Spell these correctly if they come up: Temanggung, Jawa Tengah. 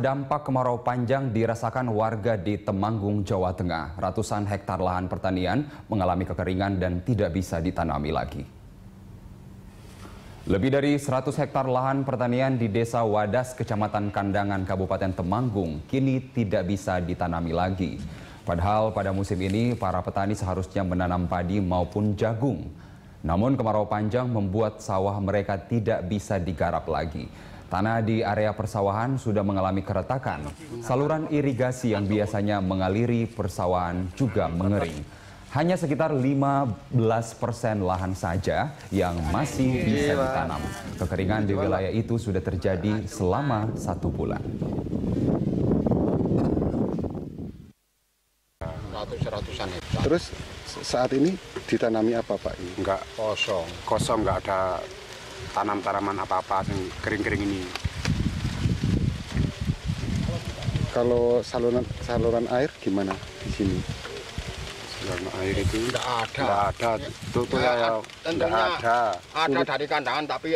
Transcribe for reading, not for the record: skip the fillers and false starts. Dampak kemarau panjang dirasakan warga di Temanggung, Jawa Tengah. Ratusan hektar lahan pertanian mengalami kekeringan dan tidak bisa ditanami lagi. Lebih dari 100 hektar lahan pertanian di Desa Wadas, Kecamatan Kandangan, Kabupaten Temanggung, kini tidak bisa ditanami lagi. Padahal pada musim ini para petani seharusnya menanam padi maupun jagung. Namun kemarau panjang membuat sawah mereka tidak bisa digarap lagi. Tanah di area persawahan sudah mengalami keretakan. Saluran irigasi yang biasanya mengaliri persawahan juga mengering. Hanya sekitar 15% lahan saja yang masih bisa ditanam. Kekeringan di wilayah itu sudah terjadi selama 1 bulan. 100-100an hektar. Terus saat ini ditanami apa, Pak? Enggak, kosong, enggak ada tanam-tanaman apa-apa yang kering-kering ini. Kalau saluran air gimana di sini? Saluran air itu tidak ada. Tidak ada. Tentunya ada dari kandangan tapi